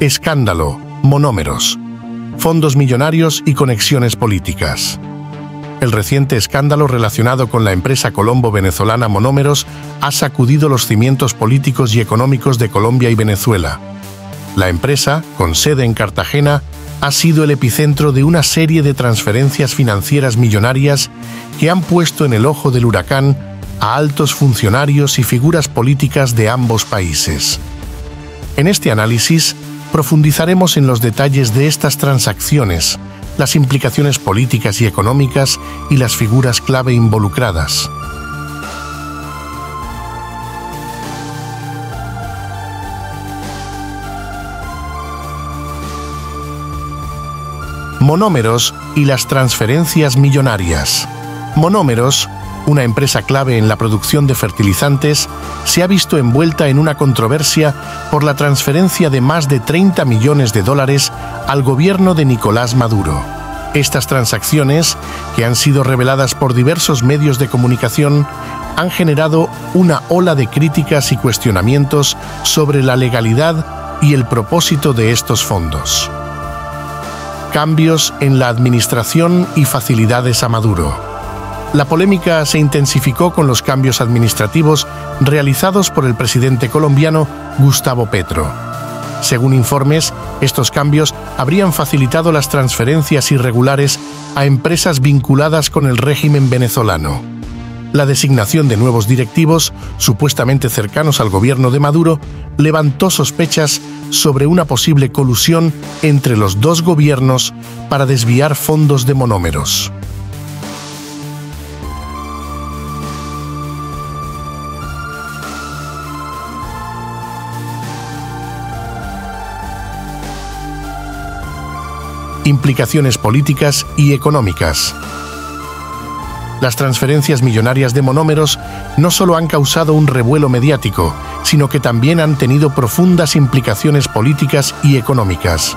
Escándalo, monómeros, fondos millonarios y conexiones políticas. El reciente escándalo relacionado con la empresa colombo-venezolana Monómeros ha sacudido los cimientos políticos y económicos de Colombia y Venezuela. La empresa, con sede en Cartagena, ha sido el epicentro de una serie de transferencias financieras millonarias que han puesto en el ojo del huracán a altos funcionarios y figuras políticas de ambos países. En este análisis, profundizaremos en los detalles de estas transacciones, las implicaciones políticas y económicas y las figuras clave involucradas. Monómeros y las transferencias millonarias. Monómeros, una empresa clave en la producción de fertilizantes, se ha visto envuelta en una controversia por la transferencia de más de 30 millones de dólares al gobierno de Nicolás Maduro. Estas transacciones, que han sido reveladas por diversos medios de comunicación, han generado una ola de críticas y cuestionamientos sobre la legalidad y el propósito de estos fondos. Cambios en la administración y facilidades a Maduro. La polémica se intensificó con los cambios administrativos realizados por el presidente colombiano Gustavo Petro. Según informes, estos cambios habrían facilitado las transferencias irregulares a empresas vinculadas con el régimen venezolano. La designación de nuevos directivos, supuestamente cercanos al gobierno de Maduro, levantó sospechas sobre una posible colusión entre los dos gobiernos para desviar fondos de Monómeros. Implicaciones políticas y económicas. Las transferencias millonarias de Monómeros no solo han causado un revuelo mediático, sino que también han tenido profundas implicaciones políticas y económicas.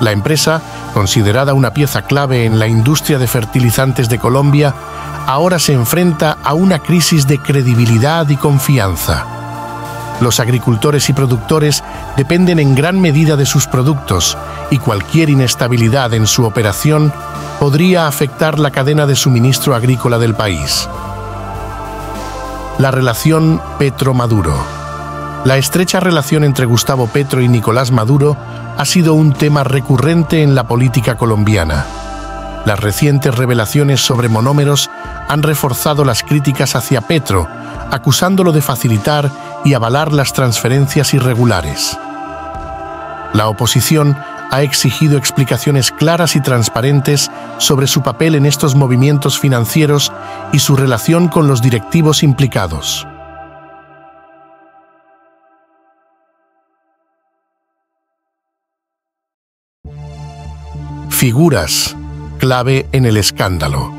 La empresa, considerada una pieza clave en la industria de fertilizantes de Colombia, ahora se enfrenta a una crisis de credibilidad y confianza. Los agricultores y productores dependen en gran medida de sus productos y cualquier inestabilidad en su operación podría afectar la cadena de suministro agrícola del país. La relación Petro-Maduro. La estrecha relación entre Gustavo Petro y Nicolás Maduro ha sido un tema recurrente en la política colombiana. Las recientes revelaciones sobre Monómeros han reforzado las críticas hacia Petro, acusándolo de facilitar y avalar las transferencias irregulares. La oposición ha exigido explicaciones claras y transparentes sobre su papel en estos movimientos financieros y su relación con los directivos implicados. Figuras clave en el escándalo.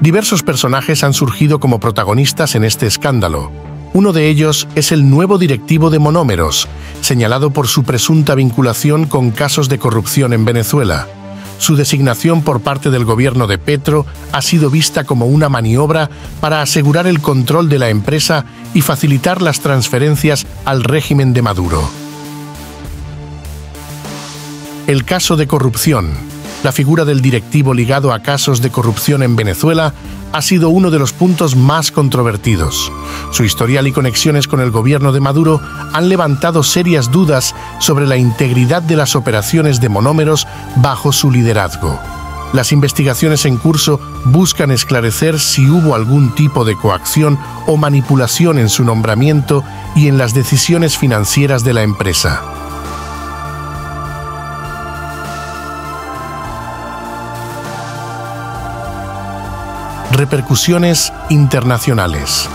Diversos personajes han surgido como protagonistas en este escándalo. Uno de ellos es el nuevo directivo de Monómeros, señalado por su presunta vinculación con casos de corrupción en Venezuela. Su designación por parte del gobierno de Petro ha sido vista como una maniobra para asegurar el control de la empresa y facilitar las transferencias al régimen de Maduro. El caso de corrupción. La figura del directivo ligado a casos de corrupción en Venezuela ha sido uno de los puntos más controvertidos. Su historial y conexiones con el gobierno de Maduro han levantado serias dudas sobre la integridad de las operaciones de Monómeros bajo su liderazgo. Las investigaciones en curso buscan esclarecer si hubo algún tipo de coacción o manipulación en su nombramiento y en las decisiones financieras de la empresa. Repercusiones internacionales.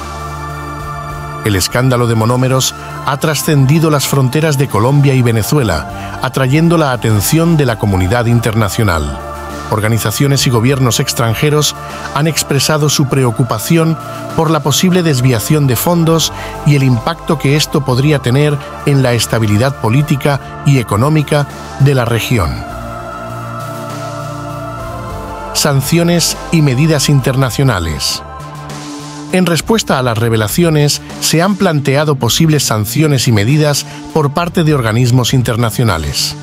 El escándalo de Monómeros ha trascendido las fronteras de Colombia y Venezuela, atrayendo la atención de la comunidad internacional. Organizaciones y gobiernos extranjeros han expresado su preocupación por la posible desviación de fondos y el impacto que esto podría tener en la estabilidad política y económica de la región. Sanciones y medidas internacionales. En respuesta a las revelaciones, se han planteado posibles sanciones y medidas por parte de organismos internacionales.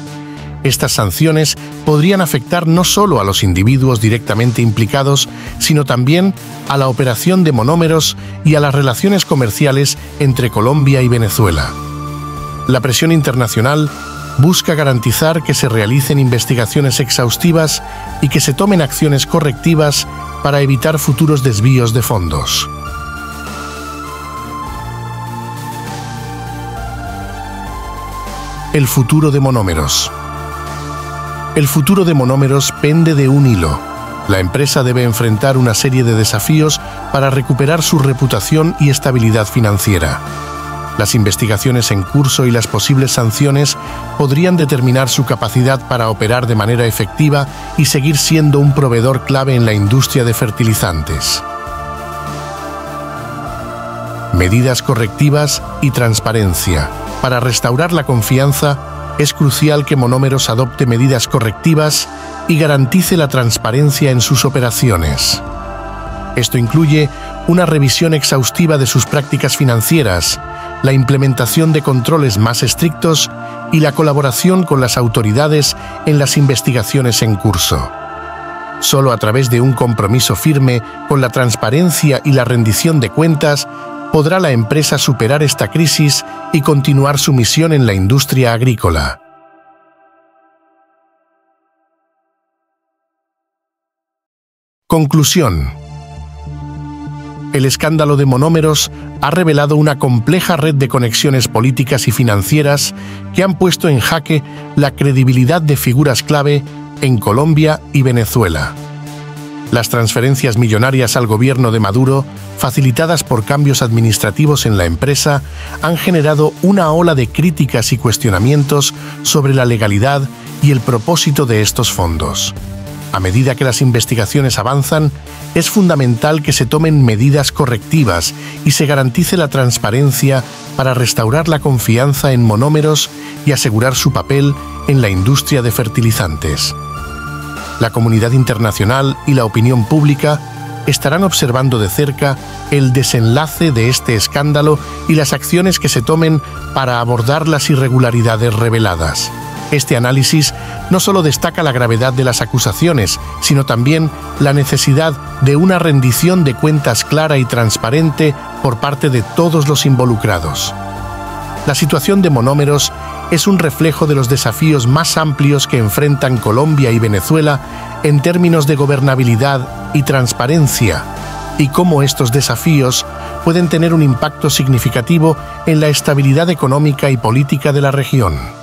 Estas sanciones podrían afectar no solo a los individuos directamente implicados, sino también a la operación de monómeros y a las relaciones comerciales entre Colombia y Venezuela. La presión internacional busca garantizar que se realicen investigaciones exhaustivas y que se tomen acciones correctivas para evitar futuros desvíos de fondos. El futuro de Monómeros. El futuro de Monómeros pende de un hilo. La empresa debe enfrentar una serie de desafíos para recuperar su reputación y estabilidad financiera. Las investigaciones en curso y las posibles sanciones podrían determinar su capacidad para operar de manera efectiva y seguir siendo un proveedor clave en la industria de fertilizantes. Medidas correctivas y transparencia. Para restaurar la confianza, es crucial que Monómeros adopte medidas correctivas y garantice la transparencia en sus operaciones. Esto incluye una revisión exhaustiva de sus prácticas financieras, la implementación de controles más estrictos y la colaboración con las autoridades en las investigaciones en curso. Solo a través de un compromiso firme con la transparencia y la rendición de cuentas podrá la empresa superar esta crisis y continuar su misión en la industria agrícola. Conclusión. El escándalo de Monómeros ha revelado una compleja red de conexiones políticas y financieras que han puesto en jaque la credibilidad de figuras clave en Colombia y Venezuela. Las transferencias millonarias al gobierno de Maduro, facilitadas por cambios administrativos en la empresa, han generado una ola de críticas y cuestionamientos sobre la legalidad y el propósito de estos fondos. A medida que las investigaciones avanzan, es fundamental que se tomen medidas correctivas y se garantice la transparencia para restaurar la confianza en Monómeros y asegurar su papel en la industria de fertilizantes. La comunidad internacional y la opinión pública estarán observando de cerca el desenlace de este escándalo y las acciones que se tomen para abordar las irregularidades reveladas. Este análisis no solo destaca la gravedad de las acusaciones, sino también la necesidad de una rendición de cuentas clara y transparente por parte de todos los involucrados. La situación de Monómeros es un reflejo de los desafíos más amplios que enfrentan Colombia y Venezuela en términos de gobernabilidad y transparencia, y cómo estos desafíos pueden tener un impacto significativo en la estabilidad económica y política de la región.